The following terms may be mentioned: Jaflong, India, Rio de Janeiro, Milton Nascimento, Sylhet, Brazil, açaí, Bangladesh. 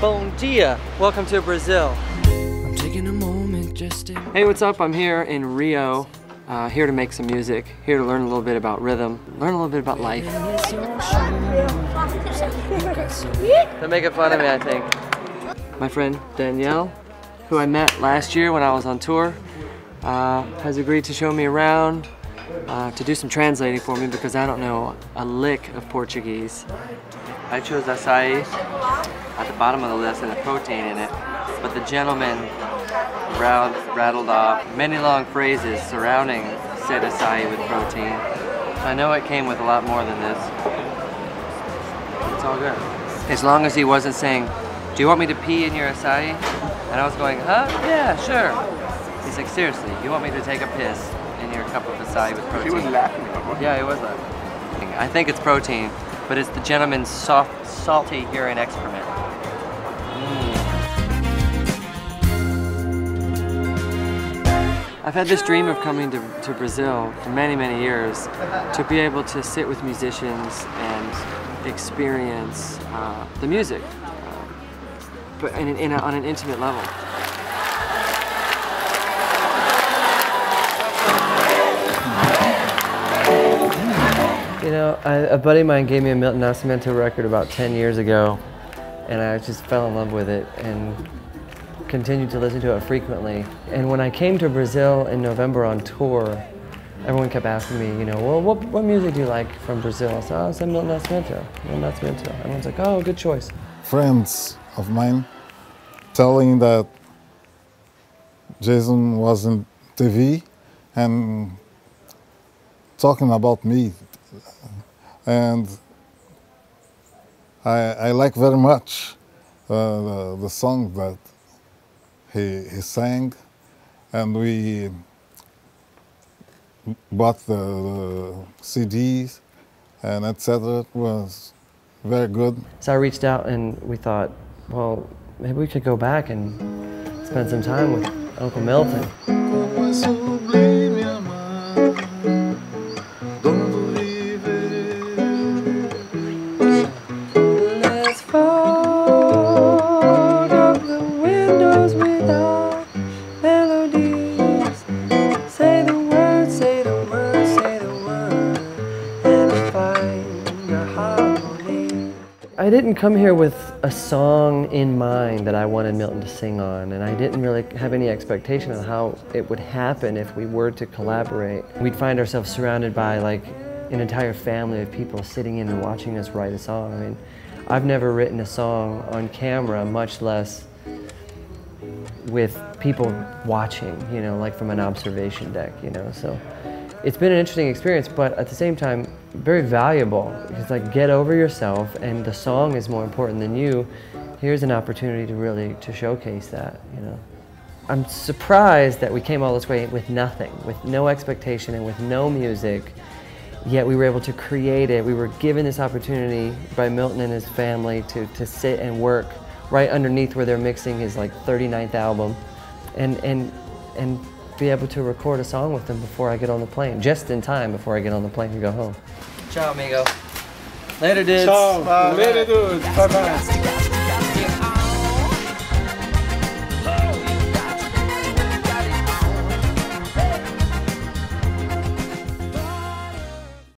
Bom dia! Welcome to Brazil. I'm taking a moment just to... Hey, what's up? I'm here in Rio, here to make some music, here to learn a little bit about rhythm, learn a little bit about life. They're making fun of me, I think. My friend Danielle, who I met last year when I was on tour, has agreed to show me around, to do some translating for me because I don't know a lick of Portuguese. I chose açaí. At the bottom of the list and the protein in it, but the gentleman rattled off many long phrases surrounding said açaí with protein. I know it came with a lot more than this. It's all good. As long as he wasn't saying, do you want me to pee in your açaí? And I was going, huh? Yeah, sure. He's like, seriously, you want me to take a piss in your cup of açaí with protein? He was laughing. Yeah, he was laughing. I think it's protein, but it's the gentleman's soft, salty urine excrement. I've had this dream of coming to Brazil for many, many years to be able to sit with musicians and experience the music, but on an intimate level. You know, a buddy of mine gave me a Milton Nascimento record about 10 years ago, and I just fell in love with it and continued to listen to it frequently. And when I came to Brazil in November on tour, everyone kept asking me, you know, well, what music do you like from Brazil? I said, oh, it's Milton Nascimento, Milton Nascimento. Everyone's like, oh, good choice. Friends of mine telling that Jason was on TV and talking about me. And I like very much the song that he sang, and we bought the CDs and etc. It was very good. So I reached out and we thought, well, maybe we could go back and spend some time with Uncle Milton. I didn't come here with a song in mind that I wanted Milton to sing on, and I didn't really have any expectation of how it would happen if we were to collaborate. We'd find ourselves surrounded by like an entire family of people sitting in and watching us write a song. I mean, I've never written a song on camera, much less with people watching, you know, like from an observation deck, you know, so. It's been an interesting experience, but at the same time, very valuable. It's like, get over yourself, and the song is more important than you. Here's an opportunity to really, showcase that, you know. I'm surprised that we came all this way with nothing, with no expectation and with no music, yet we were able to create it. We were given this opportunity by Milton and his family to sit and work right underneath where they're mixing his like 39th album, and be able to record a song with them before I get on the plane, just in time before I get on the plane and go home. Ciao, amigo. Later, dudes. Ciao. Later, dudes. Bye-bye.